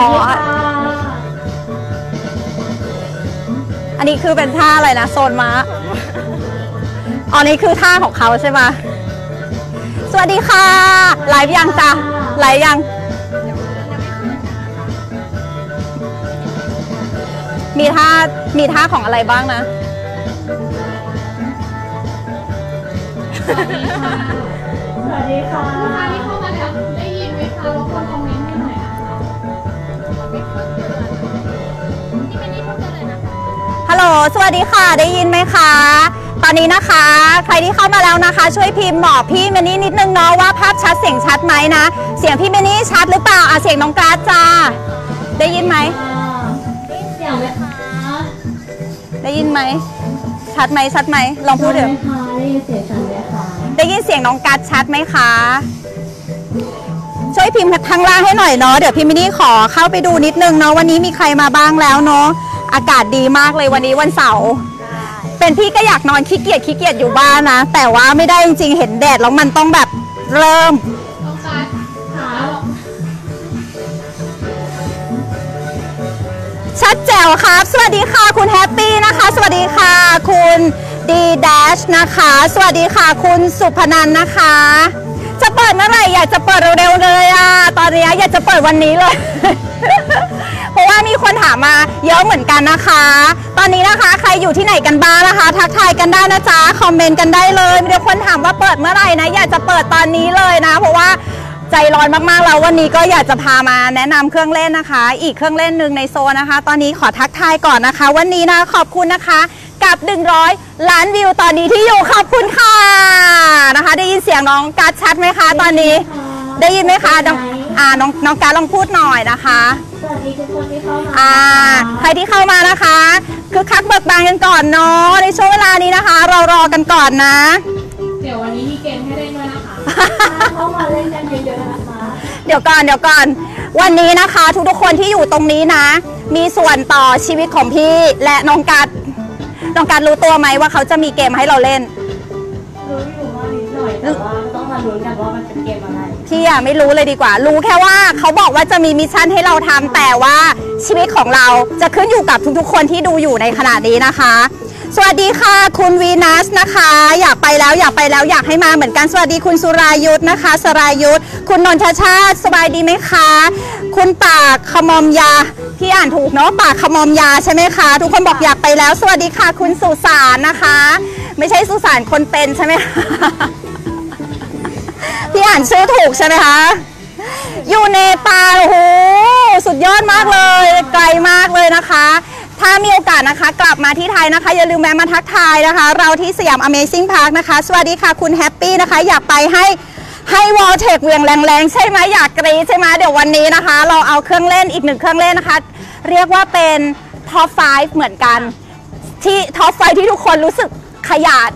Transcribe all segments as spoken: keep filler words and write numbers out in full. อ๋ออันนี้คือเป็นท่าอะไรนะโซนม้าอันนี้คือท่าของเขาใช่ไหมสวัสดีค่ะไลฟ์ยังจ้ะไลฟ์ยังมีท่ามีท่าของอะไรบ้างนะสวัสดีค่ะสวัสดีค่ะลูกค้าที่เข้ามาแล้วได้ยินไหมคะรบกวนคอมเมนต์ให้หน่อยนะคะที่ไม่ได้พูดกันเลยนะคะฮัลโหลสวัสดีค่ะได้ยินไหมคะตอนนี้นะคะใครที่เข้ามาแล้วนะคะช่วยพิมพ์บอกพี่เมนี่นิดนึงเนาะว่าภาพชัดเสียงชัดไหมนะเสียงพี่เมนี่ชัดหรือเปล่าอ่ะเสียงน้องกราซจ้าได้ยินไหมได้ยินเสียงไหมคะได้ยินไหมชัดไหมชัดไหมลองพูดเดี๋ยวได้ยินเสียงชัดไหมคะได้ยินเสียงน้องกราซชัดไหมคะช่วยพิมพ์ทางล่างให้หน่อยเนาะเดี๋ยวพี่เมนี่ขอเข้าไปดูนิดนึงเนาะวันนี้มีใครมาบ้างแล้วเนาะอากาศดีมากเลยวันนี้วันเสาร์เป็นพี่ก็อยากนอนขี้เกียจขี้เกียจอยู่บ้านนะแต่ว่าไม่ได้จริงๆเห็นแดดแล้วมันต้องแบบเริ่มชัดแจ๋วครับสวัสดีค่ะคุณแฮปปี้นะคะสวัสดีค่ะคุณดีแดชนะคะสวัสดีค่ะคุณสุพนันนะคะจะเปิดเมื่อไหร่อยากจะเปิดเร็วๆเลยอ่ะตอนนี้อยากจะเปิดวันนี้เลย เพราะว่ามีคนถามมาเยอะเหมือนกันนะคะตอนนี้นะคะใครอยู่ที่ไหนกันบ้างนะคะทักทายกันได้นะจ๊ะคอมเมนต์กันได้เลยมีคนถามว่าเปิดเมื่อไหร่นะอยากจะเปิดตอนนี้เลยนะเพราะว่าใจร้อนมากๆแล้ววันนี้ก็อยากจะพามาแนะนำเครื่องเล่นนะคะอีกเครื่องเล่นหนึ่งในโซนนะคะตอนนี้ขอทักทายก่อนนะคะวันนี้นะขอบคุณนะคะกับหนึ่งร้อยล้านวิวตอนนี้ที่อยู่ขอบคุณค่ะนะคะได้ยินเสียงน้องการ์ดชัดไหมคะตอนนี้ได้ยินไหมคะอ่าน้องน้องการ์ดลองพูดหน่อยนะคะสวัสดีทุกคนที่เข้ามาอ่าใครที่เข้ามานะคะคือคักเบิกบานกันก่อนเนาะในช่วงเวลานี้นะคะเรารอกันก่อนนะเดี๋ยววันนี้มีเกมให้เล่นด้วยนะคะเข้ามาเล่นกันเยอะๆนะคะเดี๋ยวก่อนเดี๋ยวก่อนวันนี้นะคะทุกๆคนที่อยู่ตรงนี้นะมีส่วนต่อชีวิตของพี่และน้องกัดน้องกัดรู้ตัวไหมว่าเขาจะมีเกมให้เราเล่นรู้อยู่ว่านิดหน่อยแต่ว่าต้องมาลุ้นกันว่ามันเป็นเกมอะไรพี่อะไม่รู้เลยดีกว่ารู้แค่ว่าเขาบอกว่าจะมีมิชชั่นให้เราทำแต่ว่าชีวิตของเราจะขึ้นอยู่กับทุกๆคนที่ดูอยู่ในขณะนี้นะคะสวัสดีค่ะคุณวีนัสนะคะอยากไปแล้วอยากไปแล้วอยากให้มาเหมือนกันสวัสดีคุณสุรายุทธนะคะสรายุทธคุณนนทชาติสบายดีไหมคะคุณปากขมอมยาพี่อ่านถูกเนาะปากขมอมยาใช่ไหมคะทุกคนบอกอยากไปแล้วสวัสดีค่ะคุณสุสานนะคะไม่ใช่สุสานคนเป็นใช่ไหม พี่อ่านชื่อถูกใช่ไหมคะอยู่ในป่าโอ้โหสุดยอดมากเลยไกลมากเลยนะคะถ้ามีโอกาสนะคะกลับมาที่ไทยนะคะอย่าลืมแวะมาทักทายนะคะเราที่สยาม Amazing Park นะคะสวัสดีค่ะคุณแฮปปี้นะคะอยากไปให้ให้วอลเทคเวียงแรงๆใช่ไหมอยากกรี๊ดใช่ไหมเดี๋ยววันนี้นะคะเราเอาเครื่องเล่นอีกหนึ่งเครื่องเล่นนะคะเรียกว่าเป็นท็อปไฟว์เหมือนกันที่ท็อปไฟว์ที่ทุกคนรู้สึกขยาด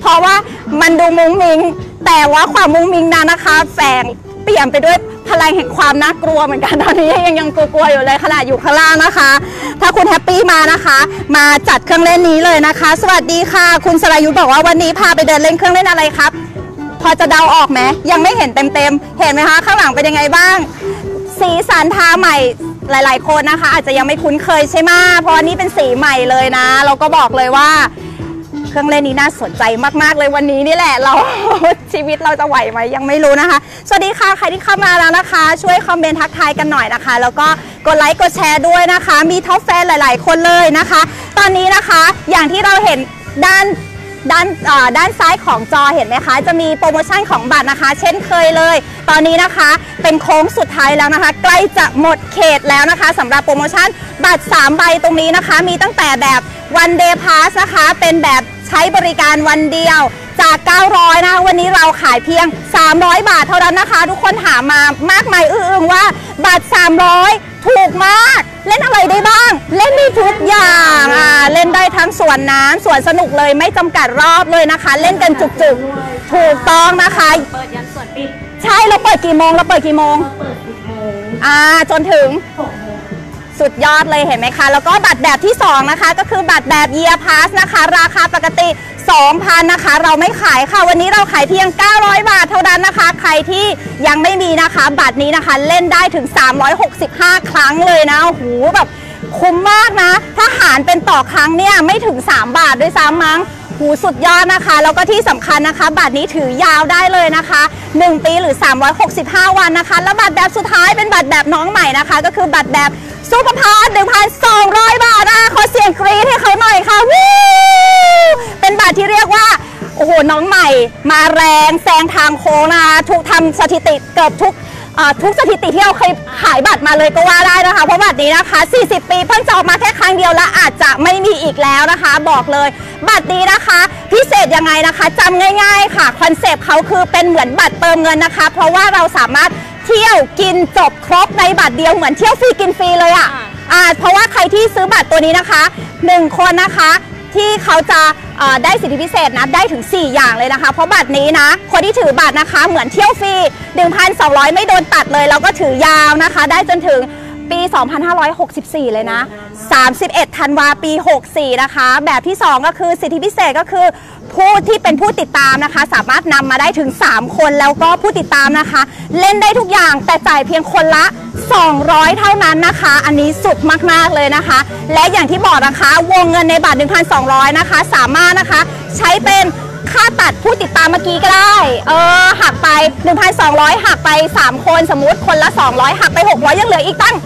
เพราะว่ามันดูมุ้งมิงแต่ว่าความมุ้งมิงนั้นนะคะแฝงเปลี่ยนไปด้วยพลังแห่งความน่ากลัวเหมือนกันตอนนี้ยังยังกลัวๆอยู่เลยขณะอยู่ข้างล่างนะคะถ้าคุณแฮปปี้มานะคะมาจัดเครื่องเล่นนี้เลยนะคะสวัสดีค่ะคุณสรายุทธบอกว่าวันนี้พาไปเดินเล่นเครื่องเล่นอะไรครับพอจะเดาออกไหมยังไม่เห็นเต็มๆเห็นไหมคะข้างหลังเป็นยังไงบ้างสีสันทาใหม่หลายๆคนนะคะอาจจะยังไม่คุ้นเคยใช่ไหมเพราะนี่เป็นสีใหม่เลยนะเราก็บอกเลยว่าเครื่องเล่นนี้น่าสนใจมากๆเลยวันนี้นี่แหละเรา ชีวิตเราจะไหวไหมยังไม่รู้นะคะสวัสดีค่ะใครที่เข้ามาแล้วนะคะช่วยคอมเมนต์ทักทายกันหน่อยนะคะแล้วก็กดไลค์กดแชร์ด้วยนะคะมีท็อปแฟนหลายๆคนเลยนะคะตอนนี้นะคะอย่างที่เราเห็นด้านด้านด้านซ้ายของจอเห็นไหมคะจะมีโปรโมชั่นของบัตรนะคะเช่นเคยเลยตอนนี้นะคะเป็นโค้งสุดท้ายแล้วนะคะใกล้จะหมดเขตแล้วนะคะสำหรับโปรโมชั่นบัตรสามใบตรงนี้นะคะมีตั้งแต่แบบวันเดย์พาสนะคะเป็นแบบใช้บริการวันเดียวจากเก้าร้อยนะวันนี้เราขายเพียงสามร้อยบาทเท่านั้นนะคะทุกคนถามมามากมายอื้ออึงว่าบัตรสามร้อยถูกมากเล่นอะไรได้บ้างเล่นได้ทุกอย่างอ่าเล่นได้ทั้งสวนน้ำสวนสนุกเลยไม่จำกัดรอบเลยนะคะเล่นกันจุกๆถูกต้องนะคะเปิดยันสวนปิดใช่เราเปิดกี่โมงเราเปิดกี่โมงเปิดกี่โมงอ่าจนถึงสุดยอดเลยเห็นไหมคะแล้วก็บัตรแบบที่สองนะคะก็คือบัตรแบบ Year Pass นะคะราคาปกติ สองพัน นะคะเราไม่ขายค่ะวันนี้เราขายเพียงเก้าร้อยบาทเท่านั้นนะคะใครที่ยังไม่มีนะคะบัตรนี้นะคะเล่นได้ถึงสามร้อยหกสิบห้าครั้งเลยนะโอ้โหแบบคุ้มมากนะถ้าหารเป็นต่อครั้งเนี่ยไม่ถึงสามบาทด้วยซ้ำมั้งหูสุดยอดนะคะแล้วก็ที่สำคัญนะคะบัตรนี้ถือยาวได้เลยนะคะหนึ่งปีหรือสามร้อยหกสิบห้าวันนะคะแล้วบัตรแบบสุดท้ายเป็นบัตรแบบน้องใหม่นะคะก็คือบัตรแบบซูเปอร์พาส หนึ่งพันสองร้อย บาทอ่ะขอเสียงกรี๊ดให้เขาหน่อยค่ะวู้เป็นบัตรที่เรียกว่าโอ้โหน้องใหม่มาแรงแซงทางโค้งนะคะถูกทำสถิติเกือบทุกทุกสถิติที่เราเคยขายบัตรมาเลยก็ว่าได้นะคะเพราะบัตรนี้นะคะสี่สิบปีเพิ่งจะออกมาแค่ครั้งเดียวและอาจจะไม่มีอีกแล้วนะคะบอกเลยบัตรนี้นะคะพิเศษยังไงนะคะจำง่ายๆค่ะคอนเซปต์เขาคือเป็นเหมือนบัตรเติมเงินนะคะเพราะว่าเราสามารถเที่ยวกินจบครบในบัตรเดียวเหมือนเที่ยวฟรีกินฟรีเลยอ่ะอ่าเพราะว่าใครที่ซื้อบัตรตัวนี้นะคะหนึ่งคนนะคะที่เขาจะได้สิทธิพิเศษนะได้ถึงสี่อย่างเลยนะคะเพราะบัตรนี้นะคนที่ถือบัตรนะคะเหมือนเที่ยวฟรี หนึ่งพันสองร้อย ไม่โดนตัดเลยแล้วก็ถือยาวนะคะได้จนถึงปีสองพันห้าร้อยหกสิบสี่เลยนะสามสิบเอ็ดธันวาปีหกสี่นะคะแบบที่สองก็คือสิทธิพิเศษก็คือผู้ที่เป็นผู้ติดตามนะคะสามารถนำมาได้ถึงสามคนแล้วก็ผู้ติดตามนะคะเล่นได้ทุกอย่างแต่จ่ายเพียงคนละสองร้อยเท่านั้นนะคะอันนี้สุดมากๆเลยนะคะและอย่างที่บอกนะคะวงเงินในบัตร หนึ่งพันสองร้อย นะคะสามารถนะคะใช้เป็นค่าตัดผู้ติดตามเมื่อกี้ก็ได้เออหักไป หนึ่งพันสองร้อย หักไปสามคนสมมุติคนละสองร้อยหักไปหกร้อยยังเหลืออีกตั้ง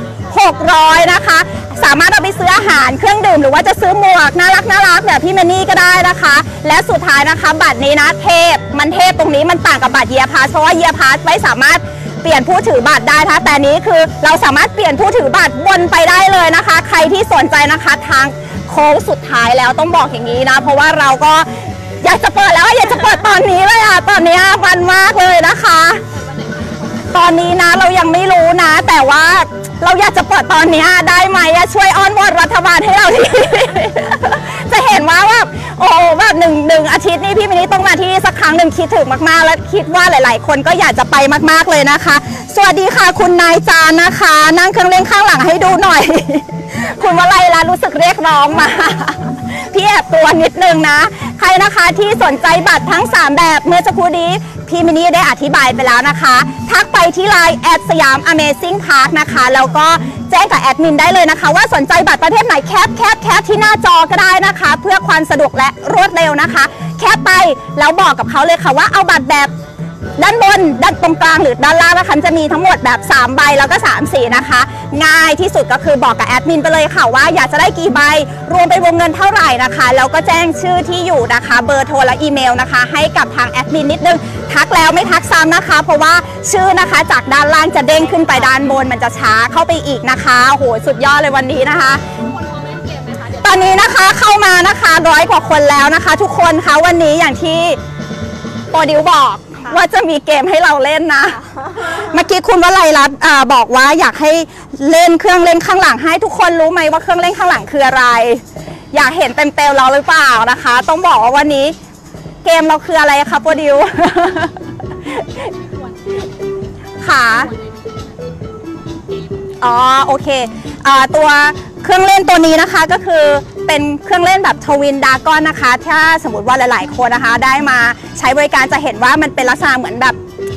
หกร้อยนะคะสามารถเอาไปซื้ออาหารเครื่องดื่มหรือว่าจะซื้อหมวกน่ารักน่ารักแบบพี่เมนี่ก็ได้นะคะและสุดท้ายนะคะบัตรนี้นะเทพมันเทพตรงนี้มันต่างกับบัตรเยียร์พาสเพราะว่าเยียร์พาสไม่สามารถเปลี่ยนผู้ถือบัตรได้นะแต่นี้คือเราสามารถเปลี่ยนผู้ถือบัตรวนไปได้เลยนะคะใครที่สนใจนะคะทางโค้งสุดท้ายแล้วต้องบอกอย่างนี้นะเพราะว่าเราก็อยากจะเปิดแล้วอยากจะเปิดตอนนี้เลยอ่ะตอนนี้มันมากเลยนะคะตอนนี้นะเรายังไม่รู้นะแต่ว่าเราอยากจะเปิดตอนนี้ได้ไหมช่วยอ้อนวอนรัฐบาลให้เราที จะเห็นว่าแบบโอ้แบบหนึ่งหนึ่งอาทิตย์นี้พี่มินิต้องมาที่สักครั้งหนึ่งคิดถึงมากๆและคิดว่าหลายๆคนก็อยากจะไปมากๆเลยนะคะสวัสดีค่ะคุณนายจานนะคะนั่งเครื่องเล่นข้างหลังให้ดูหน่อย คุณวลัยล่ะรู้สึกเรียกร้องมา พี่แอบตัวนิดนึงนะใครนะคะที่สนใจบัตรทั้งสามแบบเมื่อสักครู่นี้พี่มินิได้อธิบายไปแล้วนะคะทักไปที่ไลน์แอดสยาม Amazing Park นะคะแล้วก็แจ้งกับแอดมินได้เลยนะคะว่าสนใจบัตรประเภทไหนแคปแคปแคปที่หน้าจอก็ได้นะคะเพื่อความสะดวกและรวดเร็วนะคะแคปไปแล้วบอกกับเขาเลยค่ะว่าเอาบัตรแบบด้านบนด้านตรงกลางหรือด้านล่างนะคะจะมีทั้งหมดแบบสามใบแล้วก็สามสีนะคะง่ายที่สุดก็คือบอกกับแอดมินไปเลยค่ะว่าอยากจะได้กี่ใบรวมเป็นวงเงินเท่าไหร่นะคะแล้วก็แจ้งชื่อที่อยู่นะคะเบอร์โทรและอีเมลนะคะให้กับทางแอดมินนิดนึงทักแล้วไม่ทักซ้ำนะคะเพราะว่าชื่อนะคะจากด้านล่างจะเด้งขึ้นไปด้านบนมันจะช้าเข้าไปอีกนะคะโอ้โหสุดยอดเลยวันนี้นะคะตอนนี้นะคะเข้ามานะคะร้อยกว่าคนแล้วนะคะทุกคนคะวันนี้อย่างที่โปรดิวบอกว่าจะมีเกมให้เราเล่นนะเมื่อกี้คุณวลัยรัตน์บอกว่าอยากให้เล่นเครื่องเล่นข้างหลังให้ทุกคนรู้ไหมว่าเครื่องเล่นข้างหลังคืออะไรอยากเห็นเต็มเต็มเราหรือเปล่านะคะต้องบอกว่าวันนี้เกมเราคืออะไรคะโปรดิวค่ะอ๋อโอเคตัวเครื่องเล่นตัวนี้นะคะก็คือเป็นเครื่องเล่นแบบทวินดาก้อนนะคะถ้าสมมติว่าหลายๆคนนะคะได้มาใช้บริการจะเห็นว่ามันเป็นลักษณะเหมือนแบบ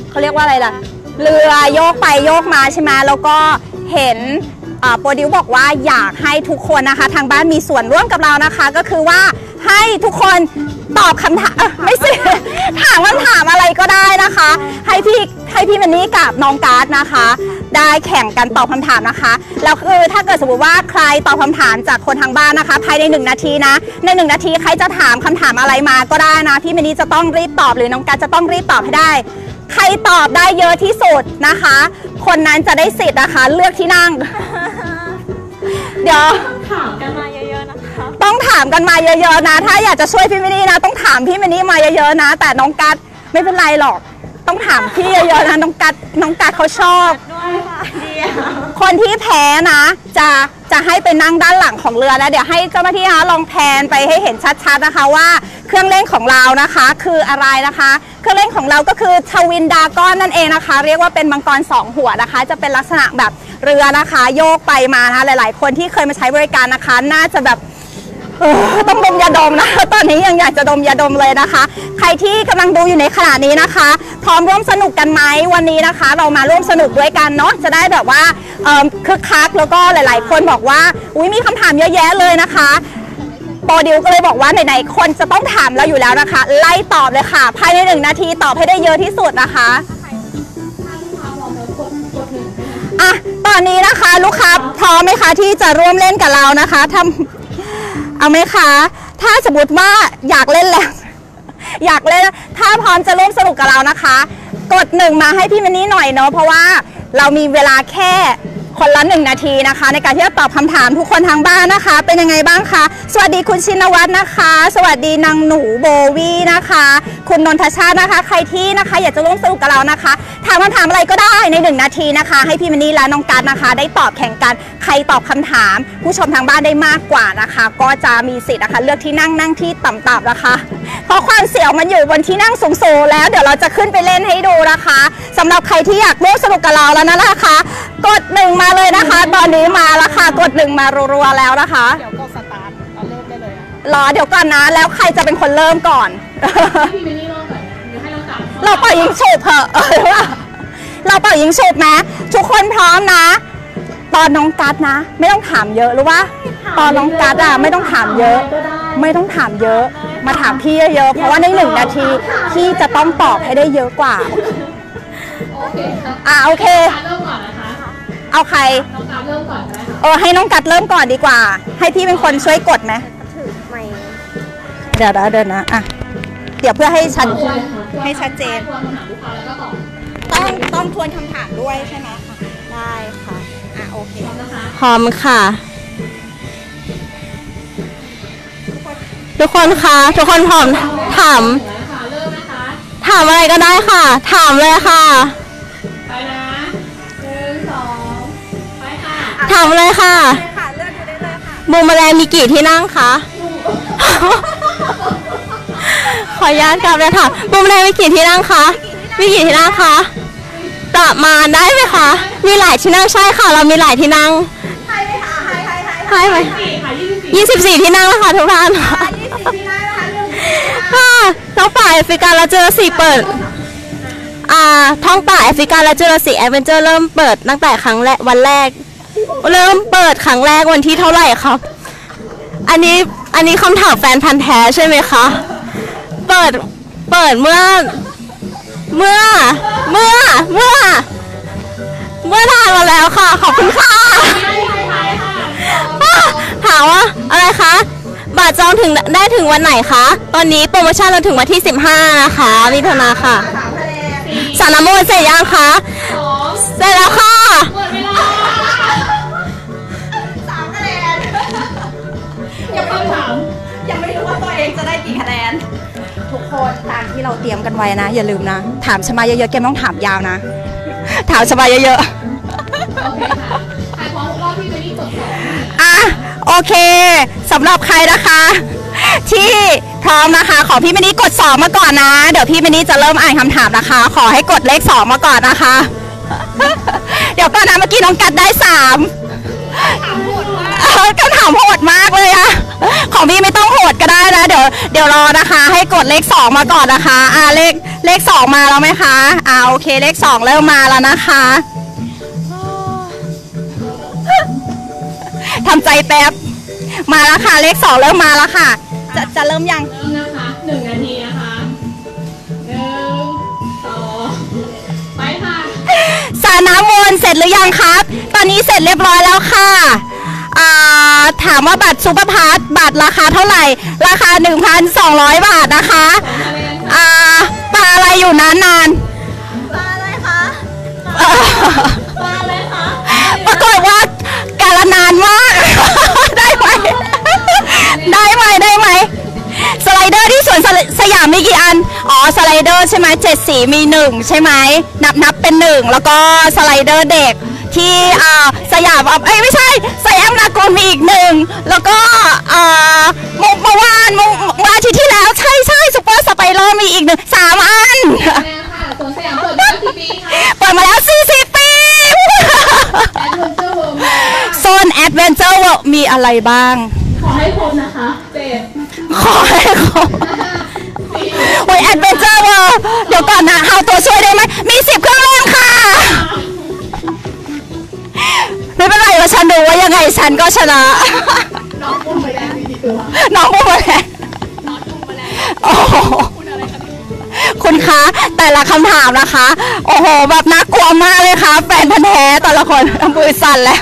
เขาเรียกว่าอะไรล่ะเรือโยกไปโยกมาใช่ไหมแล้วก็เห็นโปรดิวบอกว่าอยากให้ทุกคนนะคะทางบ้านมีส่วนร่วมกับเรานะคะก็คือว่าให้ทุกคนตอบคำถามไม่สิถามคำถามอะไรก็ได้นะคะให้พี่ให้พี่มันนี่กับน้องการ์ดนะคะได้แข่งกันตอบคำถามนะคะแล้วคือถ้าเกิดสมมติว่าใครตอบคำถามจากคนทางบ้านนะคะภายในหนึ่งนาทีนะในหนึ่งนาทีใครจะถามคำถามอะไรมาก็ได้นะพี่มันนี่จะต้องรีบตอบหรือน้องการ์ดจะต้องรีบตอบให้ได้ใครตอบได้เยอะที่สุดนะคะคนนั้นจะได้สิทธิ์นะคะเลือกที่นั่งเดี๋ยวถามกันมาเยอะๆนะคะต้องถามกันมาเยอะๆนะถ้าอยากจะช่วยพี่มินี่นะต้องถามพี่มินี่มาเยอะๆนะแต่น้องกัดไม่เป็นไรหรอกต้องถามพี่เยอะๆนะน้องกัดน้องกัดเขาชอบคนที่แพ้นะจะจะให้ไปนั่งด้านหลังของเรือนะเดี๋ยวให้เจ้าหน้าที่นะลองแพนไปให้เห็นชัดๆนะคะว่าเครื่องเล่นของเรานะคะคืออะไรนะคะเครื่องเล่นของเราก็คือทวินดาก้อนนั่นเองนะคะเรียกว่าเป็นมังกรสองหัวนะคะจะเป็นลักษณะแบบเรือนะคะโยกไปมานะคะหลายๆคนที่เคยมาใช้บริการนะคะน่าจะแบบ ต้องดมยาดมนะตอนนี้ยังอยากจะดมยาดมเลยนะคะใครที่กำลังดูอยู่ในขณะนี้นะคะพร้อมร่วมสนุกกันไหมวันนี้นะคะเรามาร่วมสนุกด้วยกันเนาะจะได้แบบว่าคึกคักแล้วก็หลายๆคนบอกว่าอุ้ยมีคำถามเยอะแยะเลยนะคะโปรดิวก็เลยบอกว่าไหนๆคนจะต้องถามเราอยู่แล้วนะคะไล่ตอบเลยค่ะภายในหนึ่งนาทีตอบให้ได้เยอะที่สุดนะคะอ่ะตอนนี้นะคะลูกค้าพร้อมไหมคะที่จะร่วมเล่นกับเรานะคะทำเอาไหมคะถ้าสมมติว่าอยากเล่นแล้วอยากเล่นถ้าพร้อมจะร่วมสนุกกับเรานะคะกดหนึ่งมาให้พี่มินนี่หน่อยเนาะเพราะว่าเรามีเวลาแค่คนละหนึ่งนาทีนะคะในการที่จะตอบคำถามทุกคนทางบ้านนะคะเป็นยังไงบ้างคะสวัสดีคุณชินวัตรนะคะสวัสดีนางหนูโบวี่นะคะคุณนนทชาตินะคะใครที่นะคะอยากจะร่วมสนุกกับเรานะคะถามคำถามอะไรก็ได้ในหนึ่งนาทีนะคะให้พี่มินนี่และน้องการนะคะได้ตอบแข่งกันใครตอบคำถามผู้ชมทางบ้านได้มากกว่านะคะก็จะมีสิทธิ์นะคะเลือกที่นั่งนั่งที่ต่ำๆนะคะเพราะความเสี่ยวมันอยู่บนที่นั่งสูงๆแล้วเดี๋ยวเราจะขึ้นไปเล่นให้ดูนะคะสำหรับใครที่อยากร่วมสนุกกับเราแล้วนะคะกดหนึ่งมาเลยนะคะตอนนี้มาแล้วค่ะกดหนึ่งมารัวๆแล้วนะคะเดี๋ยวกดสตาร์ทเราเริ่มได้เลยรอเดี๋ยวก่อนนะแล้วใครจะเป็นคนเริ่มก่อนเราเป่ายิงฉุบเถอะเราเป่ายิงฉุบนะทุกคนพร้อมนะตอนน้องกัดนะไม่ต้องถามเยอะหรือว่าตอนน้องกัดอะไม่ต้องถามเยอะไม่ต้องถามเยอะมาถามพี่เยอะๆเพราะว่าในหนึ่งนาทีพี่จะต้องตอบให้ได้เยอะกว่าอ่าโอเคเอาใครเออให้น้องกัดเริ่มก่อนดีกว่าให้พี่เป็นคนช่วยกดไหมเดี๋ยวนะเดี๋ยวนะอ่ะเดี๋ยวเพื่อให้ชัดให้ชัดเจนต้องต้องทวนคำถามด้วยใช่ไหมคะได้ค่ะอ่ะโอเคพร้อมค่ะทุกคนคะทุกคนพร้อมถามถามอะไรก็ได้ค่ะถามเลยค่ะถามเลยค่ะบูมแมลงมีกี่ที่นั่งคะขออนุญาตกลับเลยค่ะบูมแมลงมีกี่ที่นั่งคะมีกี่ที่นั่งคะประมาณได้ไหมคะมีหลายที่นั่งใช่ค่ะเรามีหลายที่นั่งใช่ไหมคะใช่ไหมยี่สิบสี่ที่นั่งนะคะทุกท่านค่ะท้องป่าแอฟริกาและเจอร์ซีเปิดอ่าท้องป่าแอฟริกาและเจอร์ซีแอดเวนเจอร์เริ่มเปิดตั้งแต่ครั้งแรกวันแรกเริ่มเปิดครั้งแรกวันที่เท่าไหร่ครับอันนี้อันนี้คำถามแฟนพันธ์แท้ใช่ไหมคะเปิดเปิดเมื่อเมื่อเมื่อเมื่อเมื่อนานมาแล้วค่ะขอบคุณค่ะถามว่าอะไรคะบัตรจองถึงได้ถึงวันไหนคะตอนนี้โปรโมชั่นเราถึงวันที่สิบห้านะคะมิถุนายนค่ะสารมนเสร็จยังคะเสร็จแล้วค่ะยังไม่รู้ว่าตัวเองจะได้กี่คะแนนทุกคนตามที่เราเตรียมกันไว้นะอย่าลืมนะถามชมาเยอะๆแกต้องถามยาวนะถามชมาเยอะๆใครพร้อมรอบที่จะรีบจบอ่ะโอเคสำหรับใครนะคะที่พร้อมนะคะขอพี่มินนี่กดสองมาก่อนนะเดี๋ยวพี่มินนี่จะเริ่มอ่านคำถามนะคะขอให้กดเลขสองมาก่อนนะคะเดี๋ยวก่อนนะเมื่อกี้น้องกัดได้สามคำถามโหดมากเลยอะของพี่ไม่ต้องโหดก็ได้นะเดี๋ยวเดี๋ยวรอนะคะให้กดเลขสองมาก่อนนะคะอ่าเลขเลขสองมาแล้วไหมคะอ่าโอเคเลขสองเริ่มมาแล้วนะคะทำใจแป๊บมาแล้วค่ะเลขสองเริ่มมาแล้วค่ะจะจะเริ่มยังเริ่มนะคะหนึ่งนาทีนะคะหนึ่งสองไปค่ะสาน้ำวนเสร็จหรือยังครับตอนนี้เสร็จเรียบร้อยแล้วค่ะถามว่าบัตรซูเปอร์พาสบัตรราคาเท่าไหร่ราคา หนึ่งพันสองร้อย บาทนะคะปลาอะไรอยู่นานนานปลาอะไรคะปลาอะไรคะปรากฏว่าการนานมากได้ไหมได้ไหมได้ไหมสไลเดอร์ที่สวนสยามมีกี่อันอ๋อสไลเดอร์ใช่ไหมเจ็ดสีมีหนึ่งใช่ไหมนับนับเป็นหนึ่งแล้วก็สไลเดอร์เด็กที่สยามเอ้ยไม่ใช่สยามนาโกมีอีกหนึ่งแล้วก็เมื่อวานเมื่ออาทิตย์ที่แล้วใช่ใช่ซุปเปอร์สไปโร่มีอีกหนึ่งสามอันเปิดมาแล้วสี่สิบปีโซนแอดเวนเจอร์มีอะไรบ้างขอให้พบนะคะ ขอให้เขาโอ้ยแอดเวนเจอร์เดี๋ยวก่อนนะเอาตัวช่วยได้ไหมมีสิบเครื่องเล่นค่ะไม่เป็นไรว่าฉันดูว่ายังไงฉันก็ชนะน้องบุ้มไปแล้วน้องบุ้มไปแล้วโอ้โหคุณคะแต่ละคำถามนะคะโอ้โหแบบน่ากลัวมากเลยค่ะแฟนพันธุ์แท้แต่ละคนมือสั่นเลย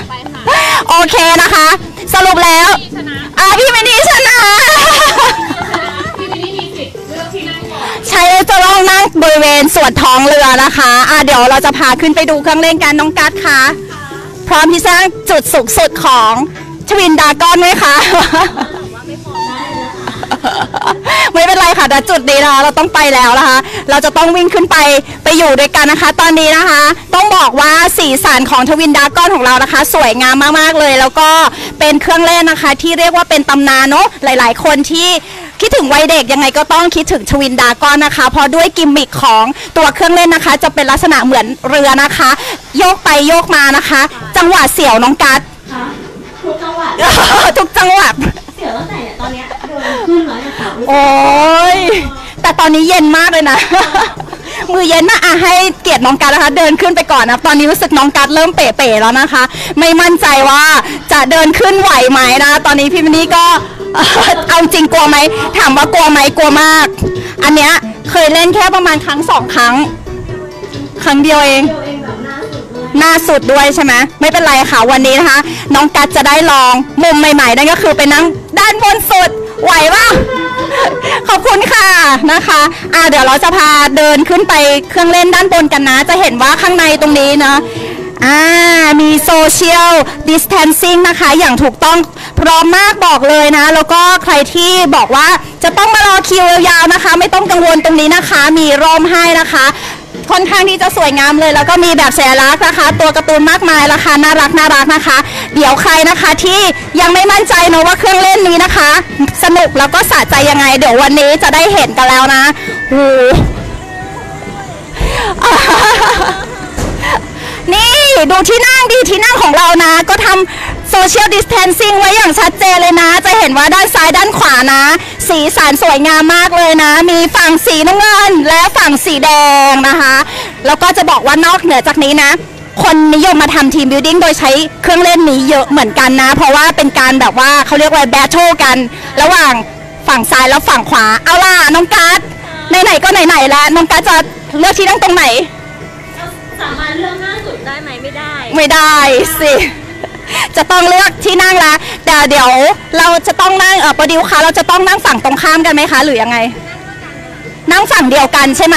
โอเคนะคะสรุปแล้วอ่ะพี่มินี่ชนะใช้จะลองนั่งบริเวณส่วนท้องเรือนะคะอ่ะเดี๋ยวเราจะพาขึ้นไปดูเครื่องเล่นกันน้องกั๊ดค่ะพร้อมที่จะนั่งจุดสูงสุดของทวินดราก้อนไหมคะไม่เป็นไรค่ะแต่จุดนี้นะคะเราต้องไปแล้วนะคะเราจะต้องวิ่งขึ้นไปไปอยู่ด้วยกันนะคะตอนนี้นะคะต้องบอกว่าสีสันของทวินดราก้อนของเรานะคะสวยงามมากๆเลยแล้วก็เป็นเครื่องเล่นนะคะที่เรียกว่าเป็นตำนานเนาะหลายๆคนที่คิดถึงวัยเด็กยังไงก็ต้องคิดถึงทวินดราก้อนนะคะเพราะด้วยกิมมิคของตัวเครื่องเล่นนะคะจะเป็นลักษณะเหมือนเรือนะคะโยกไปโยกมานะคะจังหวะเสี่ยวน้องกั๊ดทุกจังหวะทุกจังหวะเสี่ยวตั้งแต่ตอนนี้โอ้ยแต่ตอนนี้เย็นมากเลยนะมือเย็นมากอ่ะให้เกียรติน้องกั๊ดนะคะเดินขึ้นไปก่อนนะตอนนี้รู้สึกน้องกั๊ดเริ่มเป๋ๆแล้วนะคะไม่มั่นใจว่าจะเดินขึ้นไหวไหมนะตอนนี้พี่มินี่ก็เอาจริงกลัวไหมถามว่ากลัวไหมกลัวมากอันเนี้ยเคยเล่นแค่ประมาณครั้งสองครั้งครั้งเดียวเองหน้าสุดด้วยใช่ไหมไม่เป็นไรค่ะวันนี้นะคะน้องกั๊ดจะได้ลองมุมใหม่ๆนั่นก็คือไปนั่งด้านบนสุดไหวป่ะขอบคุณค่ะนะคะอ่าเดี๋ยวเราจะพาเดินขึ้นไปเครื่องเล่นด้านบนกันนะจะเห็นว่าข้างในตรงนี้นะอ่ามีโซเชียลดิสแทนซิ่งนะคะอย่างถูกต้องพร้อมมากบอกเลยนะแล้วก็ใครที่บอกว่าจะต้องมารอคิวยาวๆนะคะไม่ต้องกังวลตรงนี้นะคะมีร่มให้นะคะค่อนข้างที่จะสวยงามเลยแล้วก็มีแบบแสลักนะคะตัวการ์ตูนมากมายราคาน่ารักน่ารักนะคะเดี๋ยวใครนะคะที่ยังไม่มั่นใจนะว่าเครื่องเล่นนี้นะคะสนุกแล้วก็สะใจยังไงเดี๋ยววันนี้จะได้เห็นกันแล้วนะโอ้นี่ดูที่นั่งดีที่นั่งของเรานะก็ทำโซเชียลดิสแทนซิ่งไว้อย่างชัดเจนเลยนะจะเห็นว่าด้านซ้ายด้านขวานะสีสันสวยงามมากเลยนะมีฝั่งสีน้ำเงินและฝั่งสีแดงนะคะแล้วก็จะบอกว่านอกเหนือจากนี้นะคนนิยมมาทำทีมบิวดิ้งโดยใช้เครื่องเล่นนี้เยอะเหมือนกันนะเพราะว่าเป็นการแบบว่าเขาเรียกว่าแบทเทิลกันระหว่างฝั่งซ้ายแล้วฝั่งขวาเอาล่ะน้องกั๊ดไหนๆก็ไหนๆแล้วน้องกั๊ดจะเลือกที่นั่งตรงไหนสามารถเลือกหน้าสุดได้ไหมไม่ได้ไม่ได้สิจะต้องเลือกที่นั่งแล้วแต่เดี๋ยวเราจะต้องนั่งเออประดิวค่ะเราจะต้องนั่งฝั่งตรงข้ามกันไหมคะหรือยังไงนั่งฝั่งเดียวกันใช่ไหม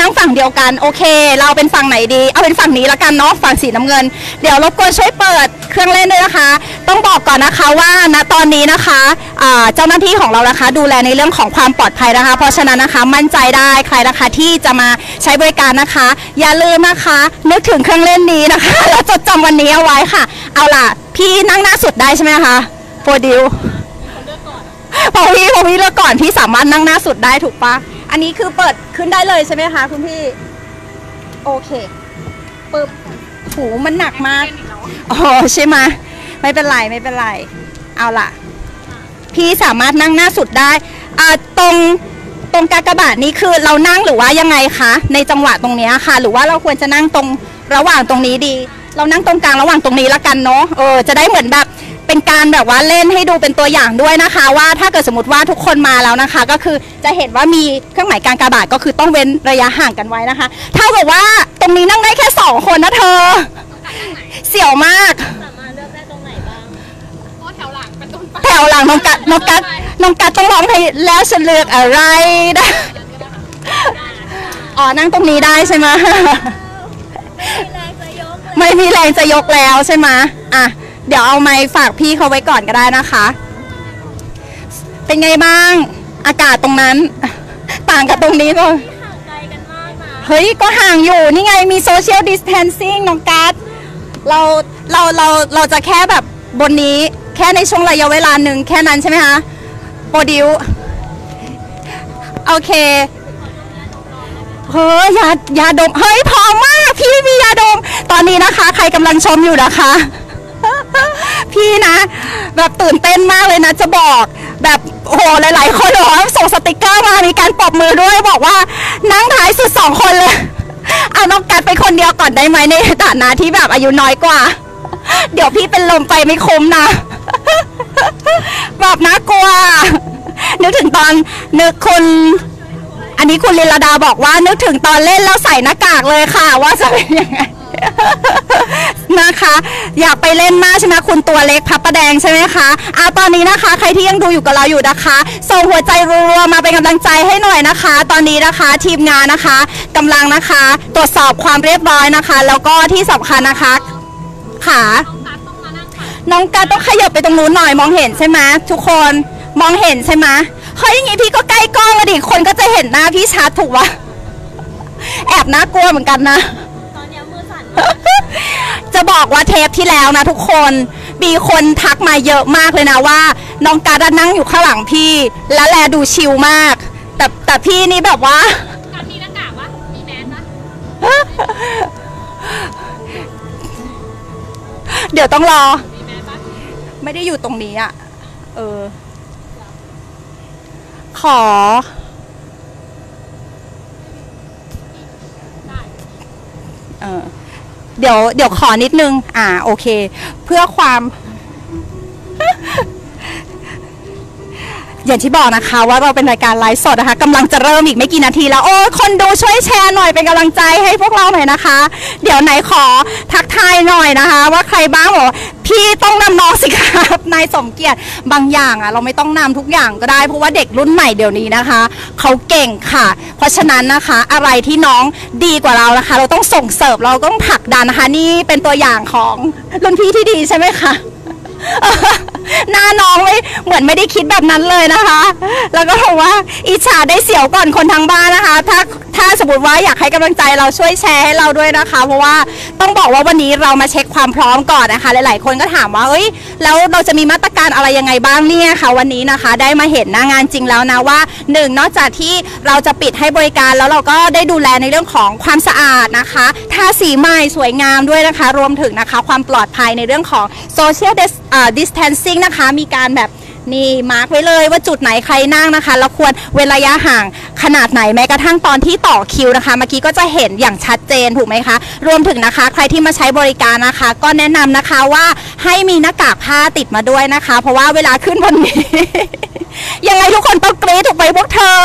นั่งฝั่งเดียวกันโอเคเราเป็นฝั่งไหนดีเอาเป็นฝั่งนี้ละกันเนาะฝั่งสีน้ำเงินเดี๋ยวรบกวนช่วยเปิดเครื่องเล่นด้วยนะคะต้องบอกก่อนนะคะว่าณตอนนี้นะคะเจ้าหน้าที่ของเรานะคะดูแลในเรื่องของความปลอดภัยนะคะเพราะฉะนั้นนะคะมั่นใจได้ใครนะคะที่จะมาใช้บริการนะคะอย่าลืมนะคะนึกถึงเครื่องเล่นนี้นะคะแล้วจดจำวันนี้เอาไว้ค่ะเอาล่ะพี่นั่งหน้าสุดได้ใช่ไหมคะโปรดิวพอพี่พอพี่เลือกก่อนพี่สามารถนั่งหน้าสุดได้ถูกปะอันนี้คือเปิดขึ้นได้เลยใช่ไหมคะคุณพี่โอเคปึ๊บหูมันหนักมากอ๋อใช่ไหมไม่เป็นไรไม่เป็นไรเอาล่ะพี่สามารถนั่งหน้าสุดได้อ่าตรงตรงกากบาทนี้คือเรานั่งหรือว่ายังไงคะในจังหวะตรงนี้ค่ะหรือว่าเราควรจะนั่งตรงระหว่างตรงนี้ดีเรานั่งตรงกลางระหว่างตรงนี้ละกันเนาะเออจะได้เหมือนแบบเป็นการแบบว่าเล่นให้ดูเป็นตัวอย่างด้วยนะคะว่าถ้าเกิดสมมติว่าทุกคนมาแล้วนะคะก็คือจะเห็นว่ามีเครื่องหมายกากบาทก็คือต้องเว้นระยะห่างกันไว้นะคะถ้าบอกว่าตรงนี้นั่งได้แค่สองคนนะเธอเสี่ยวมากสามารถเลือกได้ตรงไหนบ้างก็แถวหลังเป็นต้นไปแถวหลังน้องกั๊ดน้องกั๊ดน้องกั๊ดต้องร้องให้แล้วฉันเลือกอะไรได้อ๋อนั่งตรงนี้ได้ใช่ไหมไม่มีแรงจะยกแล้วใช่ไหมอ่ะเดี๋ยวเอาไม้ฝากพี่เขาไว้ก่อนก็ได้นะคะเป็นไงบ้างอากาศตรงนั้นต่างกับตรงนี้เลยเฮ้ยก็ห่างอยู่นี่ไงมีโซเชียลดิสแทนซิ่งน้องกั๊ดเราเราเราเราจะแค่แบบบนนี้แค่ในช่วงระยะเวลาหนึ่งแค่นั้นใช่ไหมคะโปรดิวโอเคเฮ้ยยายาดมเฮ้ยพอมากพี่มียาดมตอนนี้นะคะใครกำลังชมอยู่นะคะพี่นะแบบตื่นเต้นมากเลยนะจะบอกแบบ โอ้โหหลายๆคนบอกว่าส่งสติกเกอร์มามีการปรบมือด้วยบอกว่านั่งท้ายสุดสองคนเลยเอาน้องกัดไปคนเดียวก่อนได้ไหมในฐานะที่แบบอายุน้อยกว่าเดี๋ยวพี่เป็นลมไปไม่คุ้มนะแบบน่ากลัวนึกถึงตอนนึกคุณอันนี้คุณลิลดาบอกว่านึกถึงตอนเล่นแล้วใส่หน้ากากเลยค่ะว่าจะเป็นยังไงนะคะอยากไปเล่นมากใช่ไหมคุณตัวเล็กพับประแดงใช่ไหมคะเอาตอนนี้นะคะใครที่ยังดูอยู่กับเราอยู่นะคะส่งหัวใจรัวๆมาเป็นกำลังใจให้หน่อยนะคะตอนนี้นะคะทีมงานนะคะกำลังนะคะตรวจสอบความเรียบร้อยนะคะแล้วก็ที่สำคัญนะคะขาน้องการต้องขยับไปตรงนู้นหน่อยมองเห็นใช่ไหมทุกคนมองเห็นใช่ไหมเฮ้ยอย่างงี้พี่ก็ใกล้กล้องแล้วดิคนก็จะเห็นหน้าพี่ชัดถูกวะแอบน่ากลัวเหมือนกันนะตอนนี้มือสั่นจะบอกว่าเทปที่แล้วนะทุกคนมีคนทักมาเยอะมากเลยนะว่าน้องการนั่งอยู่ข้างหลังพี่และแลดูชิลมากแต่แต่พี่นี่แบบว่าการมีหน้ากากวะมีแมสปะเดี๋ยวต้องรอไม่ได้อยู่ตรงนี้อ่ะเออขอเออเดี๋ยวเดี๋ยวขอนิดนึงอ่าโอเคเพื่อความ อย่างที่บอกนะคะว่าเราเป็นรายการไลฟ์สดนะคะกำลังจะเริ่มอีกไม่กี่นาทีแล้วโอ้คนดูช่วยแชร์หน่อยเป็นกำลังใจให้พวกเราหน่อยนะคะเดี๋ยวไหนขอทักทายหน่อยนะคะว่าใครบ้างบอกพี่ต้องนำน้องสิครับนายสมเกียรติบางอย่างอะเราไม่ต้องนำทุกอย่างก็ได้เพราะว่าเด็กรุ่นใหม่เดี๋ยวนี้นะคะเขาเก่งค่ะเพราะฉะนั้นนะคะอะไรที่น้องดีกว่าเรานะคะเราต้องส่งเสริมเราต้องผลักดันนะคะนี่เป็นตัวอย่างของรุ่นพี่ที่ดีใช่ไหมคะหน้าน้องเลยเหมือนไม่ได้คิดแบบนั้นเลยนะคะแล้วก็บอกว่าอิจฉาได้เสียวก่อนคนทางบ้านนะคะถ้าถ้าสมมติว่าอยากให้กำลังใจเราช่วยแชร์ให้เราด้วยนะคะเพราะว่าต้องบอกว่าวันนี้เรามาเช็คความพร้อมก่อนนะคะหลายๆคนก็ถามว่าเอ้ยแล้วเราจะมีมาตรการอะไรยังไงบ้างเนี่ยค่ะวันนี้นะคะได้มาเห็นหน้างานจริงแล้วนะว่าหนึ่งนอกจากที่เราจะปิดให้บริการแล้วเราก็ได้ดูแลในเรื่องของความสะอาดนะคะทาสีใหม่สวยงามด้วยนะคะรวมถึงนะคะความปลอดภัยในเรื่องของโซเชียลดิสแทนซิ่งนะคะมีการแบบนี่มาร์กไว้เลยว่าจุดไหนใครนั่งนะคะแล้วควรเว้นระยะห่างขนาดไหนแม้กระทั่งตอนที่ต่อคิวนะคะเมื่อกี้ก็จะเห็นอย่างชัดเจนถูกไหมคะรวมถึงนะคะใครที่มาใช้บริการนะคะก็แนะนำนะคะว่าให้มีหน้ากากผ้าติดมาด้วยนะคะเพราะว่าเวลาขึ้นบนนี้ ยังไงทุกคนต้องกรี๊ดถูกไปพวกเธอ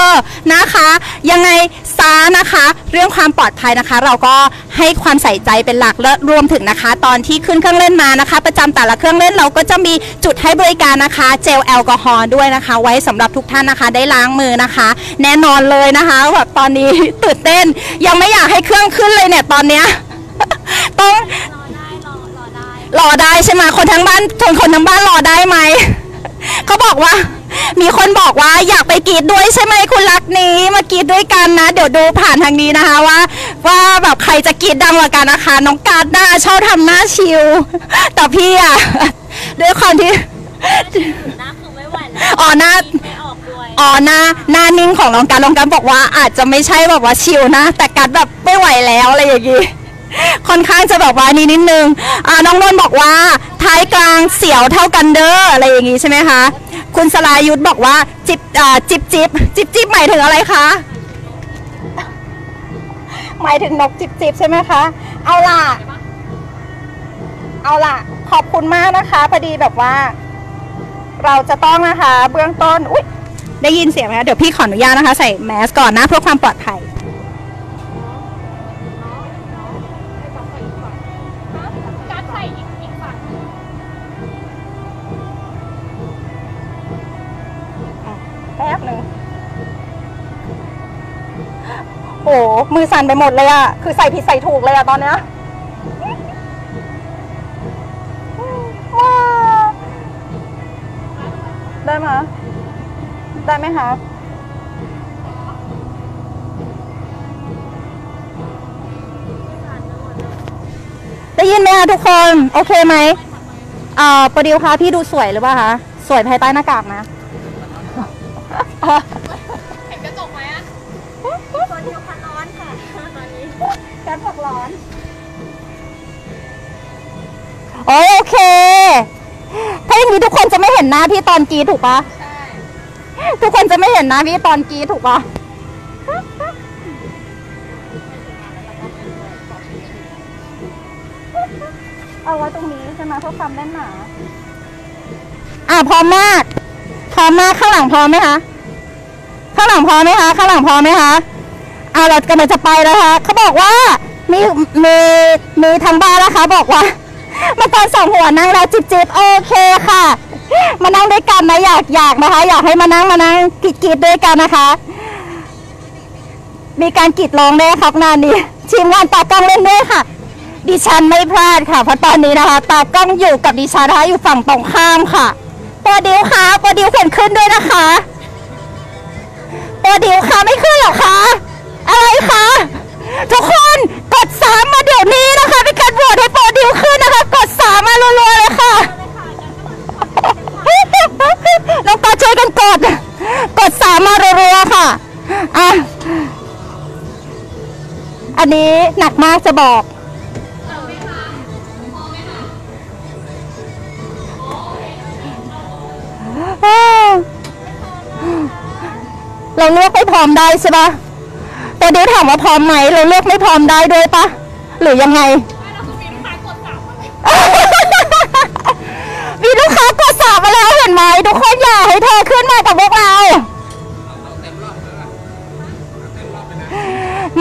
นะคะยังไงซานะคะเรื่องความปลอดภัยนะคะเราก็ให้ความใส่ใจเป็นหลักและรวมถึงนะคะตอนที่ขึ้นเครื่องเล่นมานะคะประจำแต่ละเครื่องเล่นเราก็จะมีจุดให้บริการนะคะเจลแอลกอฮอล์ด้วยนะคะไว้สำหรับทุกท่านนะคะได้ล้างมือนะคะแน่นอนเลยนะคะแบบตอนนี้ตื่นเต้นยังไม่อยากให้เครื่องขึ้นเลยเนี่ยตอนเนี้ย ต้องรอได้ใช่ไหมคนทั้งบ้านคนคนทั้งบ้านรอได้ไหมเขาบอกว่ามีคนบอกว่าอยากไปกรีดด้วยใช่ไหมคุณรักนี้มากรีดด้วยกันนะเดี๋ยวดูผ่านทางนี้นะคะว่าว่าแบบใครจะกรีดดังกว่ากันนะคะน้องการหน้าชอบทำหน้าชิลแต่พี่อะด้วยความที่หน้าคือไม่ไหวแล้วอ๋อหน้าอ๋อหน้าหน้านิ่งของน้องการน้องการบอกว่าอาจจะไม่ใช่แบบว่าชิลนะแต่การแบบไม่ไหวแล้วอะไรอย่างงี้ค่อนข้างจะบอกว่านี้นิดนึงอ่าน้องนนท์บอกว่าท้ายกลางเสียวเท่ากันเด้ออะไรอย่างงี้ใช่ไหมคะคุณสลายุทธบอกว่าจิบอ่าจิบจิบจิบจิบหมายถึงอะไรคะหมายถึงนกจิบจิบใช่ไหมคะเอาล่ะเอาล่ะขอบคุณมากนะคะพอดีแบบว่าเราจะต้องนะคะเบื้องต้นอุ๊ยได้ยินเสียงไหมคะเดี๋ยวพี่ขออนุญาตนะคะใส่แมสก่อนนะเพื่อความปลอดภัยโอ้มือสั่นไปหมดเลยอะคือใส่ผิดใส่ถูกเลยอะตอนเนี้ยได้ไหมได้ไหมคะได้ยินไหมคะทุกคนโอเคไหมเอ่อประเดี๋ยวคะพี่ดูสวยหรือเปล่าคะสวยภายใต้หน้ากากนะเห็นกระจกไหมอะตอนนี้พันร้อนค่ะตอนนี้แก๊สบอกร้อนโอเคถ้าอย่างนี้ทุกคนจะไม่เห็นหน้าพี่ตอนกรีดถูกปะใช่ ทุกคนจะไม่เห็นนะพี่ตอนกี้ถูกปะเอาไว้ตรงนี้ใช่ไหมเพื่อความแน่นหนาอ่ะพร้อมมากพร้อมมากข้างหลังพร้อมไหมคะข้างหลังพร้อมไหมคะข้างหลังพร้อมไหมคะอ่ะเรากำลังจะไปแล้วค่ะเขาบอกว่ามีมีมีทางบ้านนะคะบอกว่ามาตอนสองหัวนั่งแล้วจิบจิบโอเคค่ะมานั่งด้วยกันนะอยากอยากนะคะอยากให้มานั่งมานั่งกีดกีดด้วยกันนะคะมีการกีดร้องด้วยครับงานนี้ทีมงานตากล้องเล่นด้วยค่ะดิฉันไม่พลาดค่ะเพราะตอนนี้นะคะตากล้องอยู่กับดิฉันนะคะอยู่ฝั่งตรงข้ามค่ะโปรดิวค่ะโปรดิวเขียนขึ้นด้วยนะคะโปรดิวค่ะไม่ขึ้นหรอคะอะไรคะทุกคนกดสามมาเดี๋ยวนี้นะคะเป็นการโหวตให้โปรดิวขึ้นนะคะกดสามมารัวๆเลยค่ะน้องตาช่วยกันกดกดสามมารัวๆค่ะอ่ะอันนี้หนักมากจะบอกเราเลือกไม่พร้อมได้ใช่ปะแต่เดี๋ยวถามว่าพร้อมไหมเราเลือกไม่พร้อมได้ด้วยปะหรือยังไงมีลูกค้ากดสามมาแล้วเห็นไหมทุกคนอย่าให้เธอขึ้นมากับพวกเรา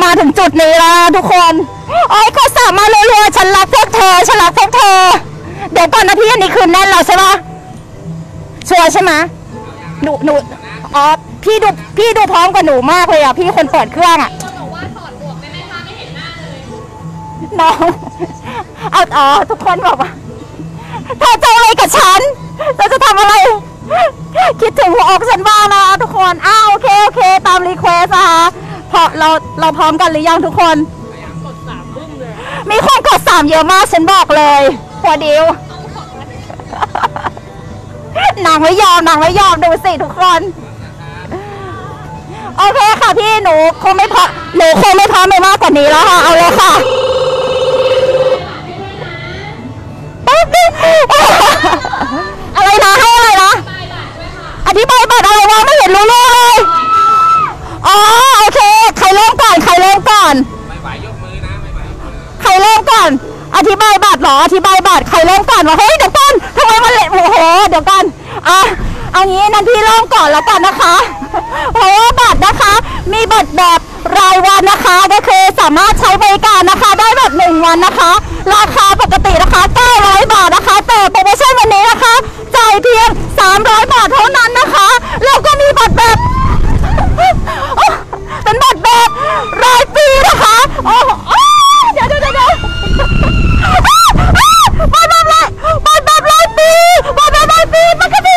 มาถึงจุดนี้แล้วทุกคนโอ้ยกดสามมารัวๆฉันรักพวกเธอฉันรักพวกเธอเดี๋ยวก่อนนะพี่อันนี้คืนแน่นเราใช่ปะชัวร์ใช่ไหมหนูหนูอ๋อพี่ดูพี่ดูพร้อมกับหนูมากเลยอ่ะพี่คนเปิดเครื่องอ่ะบอกว่าถอดหมวกได้ไหมคะไม่เห็นหน้าเลยน้องเอาอ๋อทุกคนบอกว่าเธอจะอะไรกับฉันเธอจะทำอะไรคิดถึงหัวอกฉันบ้างนะทุกคนอ้าวโอเคโอเคตามรีเควสอ่ะพอเราเราพร้อมกันหรือยังทุกคนมีคนกดสามเยอะมากฉันบอกเลยพอดีนางไม่ยอมนางไม่ยอมดูสิทุกคนโอเคค่ะพี่หนูคงไม่พอหนูคงไม่พอไม่มากกว่านี้แล้วค่ะเอาเลยค่ะอะไรนะให้อะไรนะอธิบายบัตรอะไรวะไม่เห็นรู้เลยอ๋อโอเคใครเริ่มก่อนใครเริ่มก่อนใครเริ่มก่อนอธิบายบัตรหรออธิบายบัตรใครเริ่มก่อนวะเฮ้ยเดี๋ยวก่อนทำไมมันเละโอ้โหเดี๋ยวก่อนอ่ะเอางี้นั่นพี่เริ่มก่อนแล้วกันนะคะเพราะว่าบัตรนะคะมีบัตรแบบรายวันนะคะก็คือสามารถใช้บริการนะคะได้แบบหนึ่งวันนะคะราคาปกตินะคะเก้าร้อยบาทนะคะแต่โปรโมชั่นวันนี้นะคะจ่ายเพียงสามร้อยบาทเท่านั้นนะคะแล้วก็มีบัตรแบบเป็นบัตรแบบรายปีนะคะโอ้เดี๋ยวเดี๋ยวเดี๋ยวบัตรแบบรายบัตรแบบรายปีบัตรแบบรายปีมันก็ดี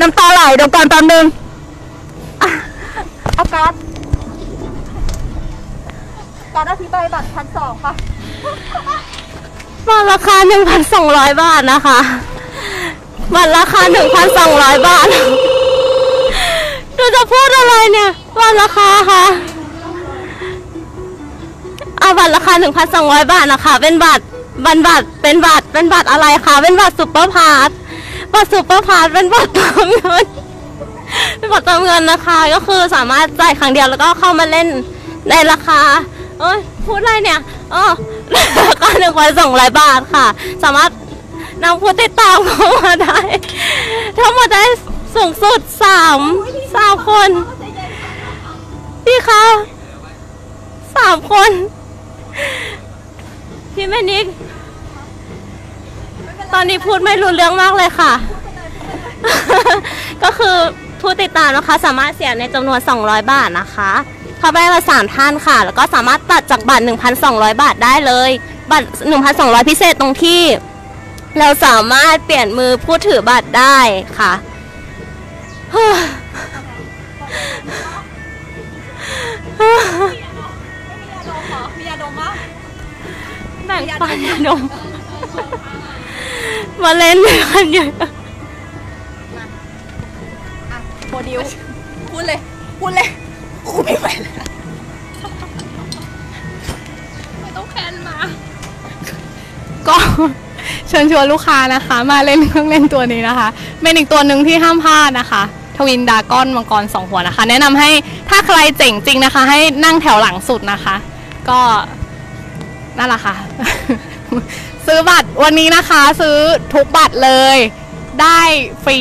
น้ำตาไหลเดี๋ยวก่อนแป๊บนึงเอาการ์ดการ์ดอธิบายบัตรพันสองค่ะบัตรราคา หนึ่งพันสองร้อย บาทนะคะบัตรราคา หนึ่งพันสองร้อย บาทเราจะพูดอะไรเนี่ยบัตรราคาค่ะเอาบัตรราคา หนึ่งพันสองร้อย บาทนะคะเป็นบัตรบัตรบัตรเป็นบัตรเป็นบัตรอะไรคะเป็นบัตรซุปเปอร์พาสบัตรซุปเปอร์พาสเป็นบัตรเติมเงินเป็นบัตรเติมเงินนะคะก็คือสามารถจ่ายครั้งเดียวแล้วก็เข้ามาเล่นในราคาเอ้ยพูดอะไรเนี่ยอ๋อราคาหนึ่งพันสองร้อยบาทค่ะสามารถนำผู้ติดตามเข้ามาได้ทั้งหมดได้สูงสุดสามสามคนพี่คะสามคนพี่แม่นิกตอนนี้พูดไม่รู้เรื่องมากเลยค่ะ ก็คือ ผู้ติดตามนะคะสามารถเสียในจำนวนสองร้อยบาทนะคะเข้าไปละสามท่านค่ะแล้วก็สามารถตัดจากบัตร หนึ่งพันสองร้อย บาทได้เลยบัตร หนึ่งพันสองร้อย พิเศษตรงที่เราสามารถเปลี่ยนมือผู้ถือบัตรได้ค่ะมียาดมมั้ยแบ่งปันยาดมมาเล่นกันอยู่โมดิวพูดเลยพูดเลยกูไม่ไหวแล้วไม่ต้องแพนมาก็เชิญชวนลูกค้านะคะมาเล่นเครื่องเล่นตัวนี้นะคะเป็นอีกตัวหนึ่งที่ห้ามพลาดนะคะทวินดาก้อนมังกรสองหัวนะคะแนะนำให้ถ้าใครเจ๋งจริงนะคะให้นั่งแถวหลังสุดนะคะก็นั่นแหละค่ะ ซื้อบัตรวันนี้นะคะซื้อทุกบัตรเลยได้ฟรี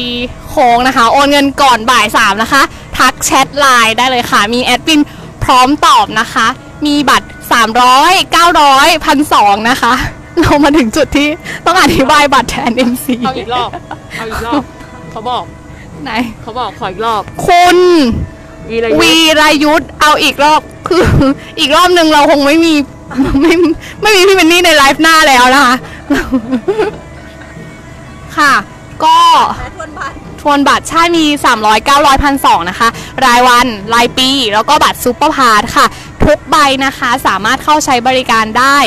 โค้งนะคะโอนเงินก่อนบ่ายสามนะคะทักแชทไลน์ได้เลยค่ะมีแอดมินพร้อมตอบนะคะมีบัตรสามร้อย เก้าร้อย หนึ่งพันสองร้อยนะคะเรามาถึงจุดที่ต้องอธิบายบัตรแทน เอ็ม ซี เอาอีกรอบเอาอีกรอบเขาบอกไหนเขาบอกขออีกรอบคุณวีรยุทธเอาอีกรอบคืออีกรอบหนึ่งเราคงไม่มีไม่ไม่มีพี่เบนนี่ในไลฟ์หน้าแล้วนะคะค่ะก็ทวนบัตรทวนบัตรใช่มีสามร้อย เก้าร้อย หนึ่งพันสองร้อยนะคะรายวันรายปีแล้วก็บัตรซูเปอร์พาสค่ะทุกใบนะคะสามารถเข้าใช้บริการได้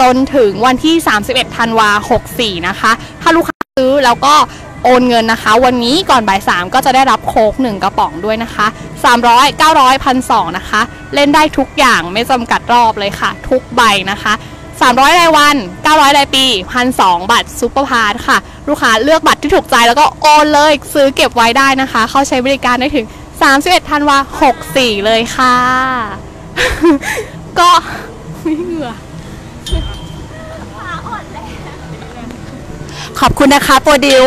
จนถึงวันที่สามสิบเอ็ดธันวาคมหกสี่นะคะถ้าลูกค้าซื้อแล้วก็โอนเงินนะคะวันนี้ก่อนบ่ายสามก็จะได้รับโค้กหนึ่งกระป๋องด้วยนะคะสามร้อย เก้าร้อย หนึ่งพันสองร้อยนะคะเล่นได้ทุกอย่างไม่จำกัดรอบเลยค่ะทุกใบนะคะสามร้อยรายวันเก้าร้อยรายปี หนึ่งพันสองร้อย บาทซุปเปอร์พาสค่ะลูกค้าเลือกบัตรที่ถูกใจแล้วก็โอนเลยซื้อเก็บไว้ได้นะคะเข้าใช้บริการได้ถึงสามสิบเอ็ดธันวาคมหกสี่เลยค่ะ ก็ไม่เหงื่อขอบคุณนะคะโปรดิว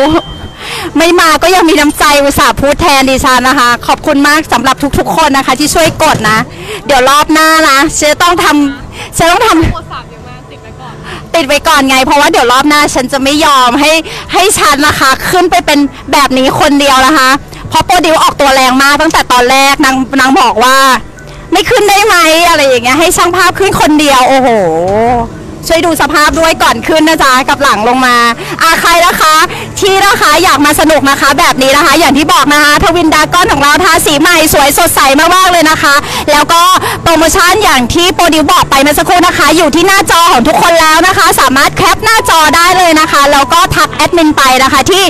ไม่มาก็ยังมีน้ำใจอุตส่าห์พูดแทนดิฉันนะคะขอบคุณมากสำหรับทุกๆคนนะคะที่ช่วยกดนะเดี๋ยวรอบหน้านะฉันต้องทำฉันต้องทำติดไว้ก่อนติดไว้ก่อนไงเพราะว่าเดี๋ยวรอบหน้าฉันจะไม่ยอมให้ให้ฉันนะคะขึ้นไปเป็นแบบนี้คนเดียวนะคะเพราะโปรดิวออกตัวแรงมากตั้งแต่ตอนแรกนางนางบอกว่าไม่ขึ้นได้ไหมอะไรอย่างเงี้ยให้ช่างภาพขึ้นคนเดียวโอ้โหช่วยดูสภาพด้วยก่อนขึ้นนะจ๊ะกับหลังลงมาอาใครนะคะที่นะคะอยากมาสนุกนะคะแบบนี้นะคะอย่างที่บอกนะคะทวินดาก้อนของเราทาสีใหม่สวยสดใสมากๆเลยนะคะแล้วก็โปรโมชั่นอย่างที่โปรดิวบอกไปเมื่อสักครู่นะคะอยู่ที่หน้าจอของทุกคนแล้วนะคะสามารถแคปหน้าจอได้เลยนะคะแล้วก็ทักแอดมินไปนะคะที่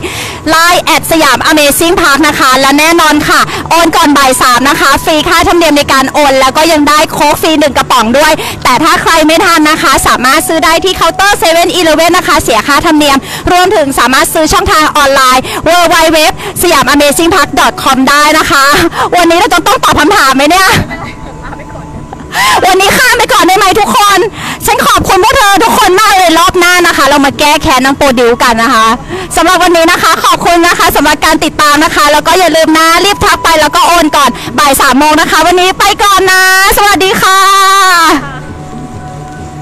ไลน์แอดสยาม Amazing Park นะคะและแน่นอนค่ะโอนก่อนบ่ายสามนะคะฟรีค่าธรรมเนียมในการโอนแล้วก็ยังได้โค้กฟรีหนึ่งกระป๋องด้วยแต่ถ้าใครไม่ทันนะคะสามารถซื้อได้ที่เคาน์เตอร์เซเว่นอีเลฟเว่นนะคะเสียค่าธรรมเนียมรวมถึงสามารถซื้อช่องทางออนไลน์ ดับเบิลยู ดับเบิลยู ดับเบิลยู ดอท สยาม อเมซิ่ง พาร์ค ดอท คอม ได้นะคะวันนี้เราจะต้องตอบคำถามไหมเนี่ยวันนี้ข้ามไปก่อนได้ไหมทุกคนฉันขอบคุณพวกเธอทุกคนมากเลยรอบหน้านะคะเรามาแก้แค้นนางโปรดิวกันนะคะสำหรับวันนี้นะคะขอบคุณนะคะสำหรับการติดตามนะคะแล้วก็อย่าลืมนะรีบทักไปแล้วก็โอนก่อนบ่ายสามโมงนะคะวันนี้ไปก่อนนะสวัสดีค่ะ